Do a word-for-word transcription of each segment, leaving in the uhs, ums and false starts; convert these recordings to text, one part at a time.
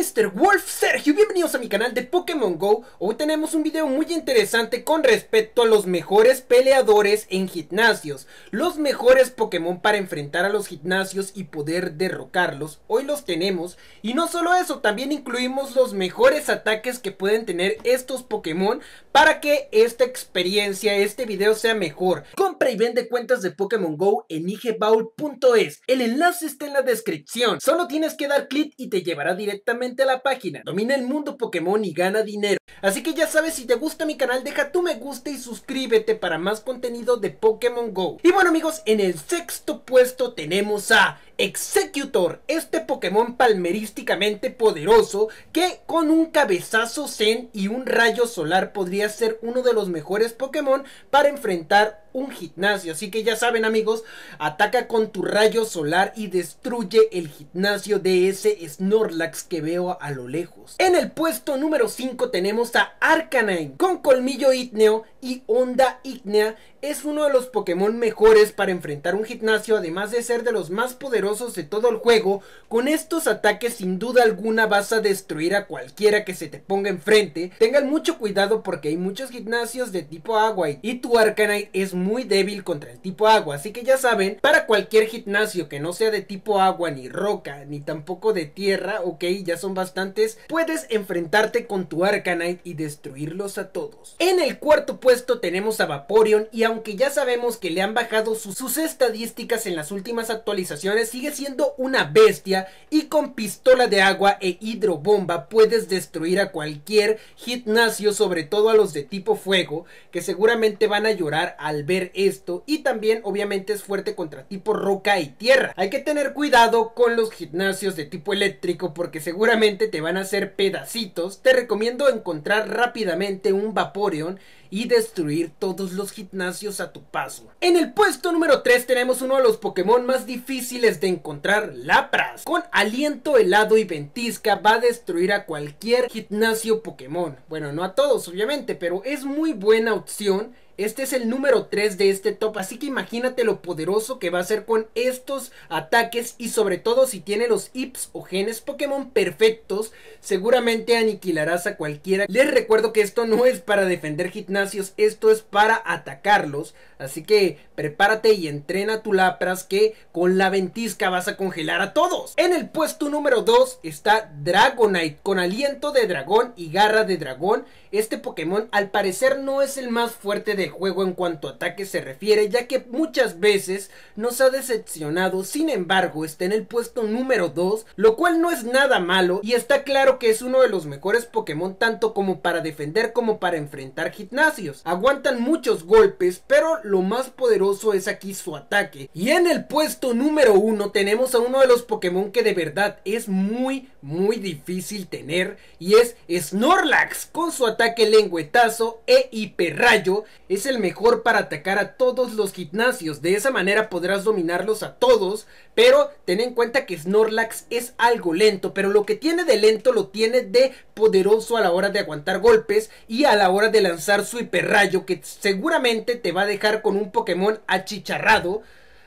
míster Wolf Sergio, bienvenidos a mi canal de Pokémon GO. Hoy tenemos un video muy interesante con respecto a los mejores peleadores en gimnasios, los mejores Pokémon para enfrentar a los gimnasios y poder derrocarlos. Hoy los tenemos, y no solo eso, también incluimos los mejores ataques que pueden tener estos Pokémon para que esta experiencia, este video sea mejor. Compra y vende cuentas de Pokémon GO en igebowl punto es, el enlace está en la descripción, solo tienes que dar clic y te llevará directamente a la página. Domina el mundo Pokémon y gana dinero. Así que ya sabes, si te gusta mi canal, deja tu me gusta y suscríbete para más contenido de Pokémon GO. Y bueno amigos, en el sexto puesto tenemos a Exeggutor, este Pokémon palmerísticamente poderoso que con un cabezazo Zen y un rayo solar podría ser uno de los mejores Pokémon para enfrentar un gimnasio. Así que ya saben amigos, ataca con tu rayo solar y destruye el gimnasio de ese Snorlax que veo a lo lejos. En el puesto número cinco tenemos a Arcanine, con colmillo ígneo y onda ígnea. Es uno de los Pokémon mejores para enfrentar un gimnasio, además de ser de los más poderosos de todo el juego. Con estos ataques sin duda alguna vas a destruir a cualquiera que se te ponga enfrente. Tengan mucho cuidado porque hay muchos gimnasios de tipo agua y tu Arcanine es muy débil contra el tipo agua. Así que ya saben, para cualquier gimnasio que no sea de tipo agua, ni roca, ni tampoco de tierra, ok, ya son bastantes, puedes enfrentarte con tu Arcanine y destruirlos a todos. En el cuarto puesto tenemos a Vaporeon, y a aunque ya sabemos que le han bajado sus, sus estadísticas en las últimas actualizaciones, sigue siendo una bestia, y con pistola de agua e hidrobomba puedes destruir a cualquier gimnasio, sobre todo a los de tipo fuego, que seguramente van a llorar al ver esto. Y también obviamente es fuerte contra tipo roca y tierra. Hay que tener cuidado con los gimnasios de tipo eléctrico porque seguramente te van a hacer pedacitos. Te recomiendo encontrar rápidamente un Vaporeon y destruir todos los gimnasios a tu paso. En el puesto número tres tenemos uno de los Pokémon más difíciles de encontrar, Lapras. Con aliento helado y ventisca va a destruir a cualquier gimnasio Pokémon. Bueno, no a todos obviamente, pero es muy buena opción. Este es el número tres de este top, así que imagínate lo poderoso que va a ser con estos ataques, y sobre todo si tiene los I Ps o genes Pokémon perfectos, seguramente aniquilarás a cualquiera. Les recuerdo que esto no es para defender gimnasios, esto es para atacarlos, así que prepárate y entrena tu Lapras que con la ventisca vas a congelar a todos. En el puesto número dos está Dragonite, con aliento de dragón y garra de dragón. Este Pokémon al parecer no es el más fuerte del juego en cuanto a ataque se refiere, ya que muchas veces nos ha decepcionado. Sin embargo, está en el puesto número dos, lo cual no es nada malo, y está claro que es uno de los mejores Pokémon tanto como para defender como para enfrentar gimnasios. Aguantan muchos golpes, pero lo más poderoso es aquí su ataque. Y en el puesto número uno tenemos a uno de los Pokémon que de verdad es muy muy difícil tener, y es Snorlax. Con su ataque ataque lengüetazo e hiperrayo es el mejor para atacar a todos los gimnasios. De esa manera podrás dominarlos a todos, pero ten en cuenta que Snorlax es algo lento, pero lo que tiene de lento lo tiene de poderoso a la hora de aguantar golpes y a la hora de lanzar su hiperrayo, que seguramente te va a dejar con un Pokémon achicharrado.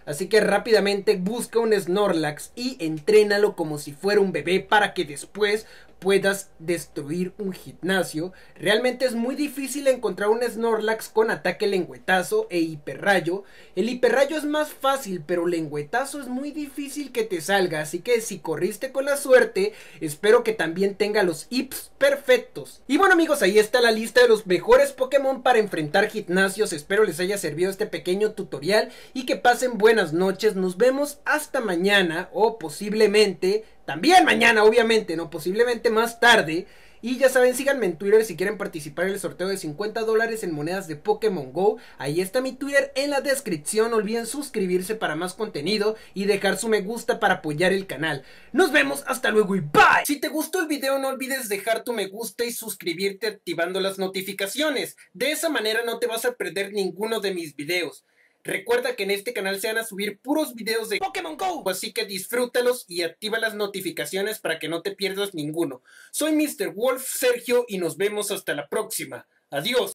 Así que rápidamente busca un Snorlax y entrénalo como si fuera un bebé para que después puedas destruir un gimnasio. Realmente es muy difícil encontrar un Snorlax con ataque lengüetazo e hiperrayo. El hiperrayo es más fácil, pero lengüetazo es muy difícil que te salga, así que si corriste con la suerte, espero que también tenga los I Ps perfectos. Y bueno amigos, ahí está la lista de los mejores Pokémon para enfrentar gimnasios. Espero les haya servido este pequeño tutorial y que pasen buenas noches. Nos vemos hasta mañana, o posiblemente también mañana, obviamente, no, posiblemente más tarde. Y ya saben, síganme en Twitter si quieren participar en el sorteo de cincuenta dólares en monedas de Pokémon GO. Ahí está mi Twitter en la descripción. No olviden suscribirse para más contenido y dejar su me gusta para apoyar el canal. Nos vemos, hasta luego y bye. Si te gustó el video, no olvides dejar tu me gusta y suscribirte activando las notificaciones. De esa manera no te vas a perder ninguno de mis videos. Recuerda que en este canal se van a subir puros videos de Pokémon GO, así que disfrútalos y activa las notificaciones para que no te pierdas ninguno. Soy míster Wolf Sergio y nos vemos hasta la próxima. Adiós.